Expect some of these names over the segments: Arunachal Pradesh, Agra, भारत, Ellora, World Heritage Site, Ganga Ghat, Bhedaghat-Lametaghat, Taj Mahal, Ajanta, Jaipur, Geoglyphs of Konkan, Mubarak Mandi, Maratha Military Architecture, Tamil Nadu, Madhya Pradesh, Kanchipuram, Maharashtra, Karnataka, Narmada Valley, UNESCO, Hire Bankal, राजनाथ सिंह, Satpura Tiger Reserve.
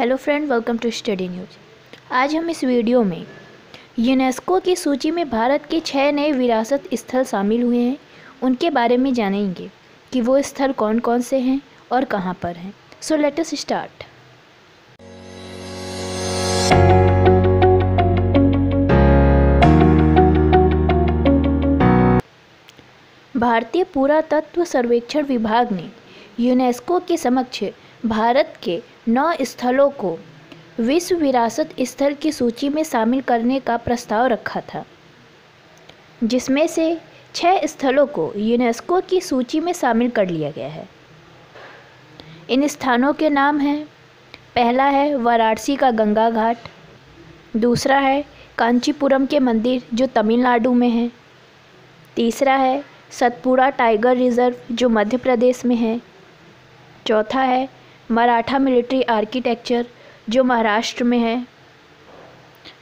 Hello friend, welcome to study news. आज हम इस वीडियो में यूनेस्को की सूची में भारत के 6 नए विरासत स्थल शामिल हुए हैं, उनके बारे में जानेंगे कि वो स्थल कौन कौन से हैं और कहां पर हैं। So let us start. भारतीय पुरातत्व सर्वेक्षण विभाग ने यूनेस्को के समक्ष भारत के 9 स्थलों को विश्व विरासत स्थल की सूची में शामिल करने का प्रस्ताव रखा था, जिसमें से 6 स्थलों को यूनेस्को की सूची में शामिल कर लिया गया है। इन स्थानों के नाम हैं, पहला है वाराणसी का गंगा घाट, दूसरा है कांचीपुरम के मंदिर जो तमिलनाडु में है, तीसरा है सतपुड़ा टाइगर रिजर्व जो मध्य प्रदेश में है, चौथा है मराठा मिलिट्री आर्किटेक्चर जो महाराष्ट्र में है,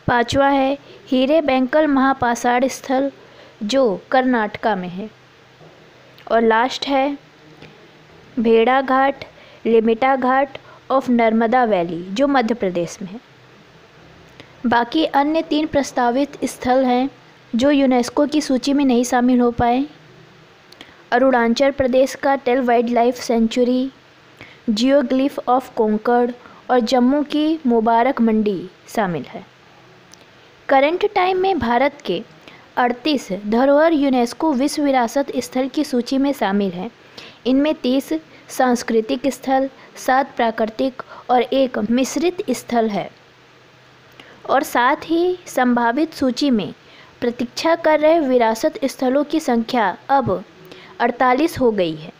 पांचवा है हीरे बैंकल महापाषाण स्थल जो कर्नाटका में है, और लास्ट है भेड़ाघाट लेमेटा घाट ऑफ नर्मदा वैली जो मध्य प्रदेश में है। बाकी अन्य 3 प्रस्तावित स्थल हैं जो यूनेस्को की सूची में नहीं शामिल हो पाए, अरुणाचल प्रदेश का Tale wildlife sanctuary, geoglyph of Konkan और जम्मू की मुबारक मंडी शामिल है। करंट टाइम में भारत के 38 धरोहर यूनेस्को विश्व विरासत स्थल की सूची में शामिल हैं। इनमें 30 सांस्कृतिक स्थल, 7 प्राकृतिक और 1 मिश्रित स्थल है, और साथ ही संभावित सूची में प्रतीक्षा कर रहे विरासत स्थलों की संख्या अब 48 हो गई है।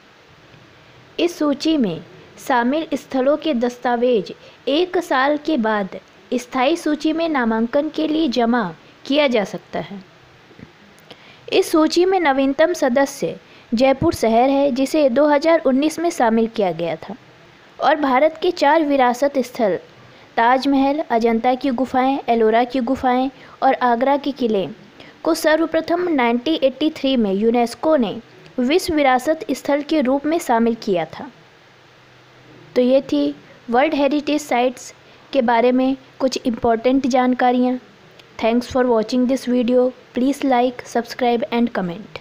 इस सूची में शामिल स्थलों के दस्तावेज 1 साल के बाद स्थायी सूची में नामांकन के लिए जमा किया जा सकता है। इस सूची में नवीनतम सदस्य जयपुर शहर है, जिसे 2019 में शामिल किया गया था, और भारत के 4 विरासत स्थल ताजमहल, अजंता की गुफाएं, एलोरा की गुफाएं और आगरा के किले को सर्वप्रथम 1983 में यूनेस्को ने विश्व विरासत स्थल के रूप में शामिल किया था। तो ये थी वर्ल्ड हेरिटेज साइट्स के बारे में कुछ इम्पोर्टेंट जानकारियाँ। Thanks for watching this video. Please like, subscribe and comment.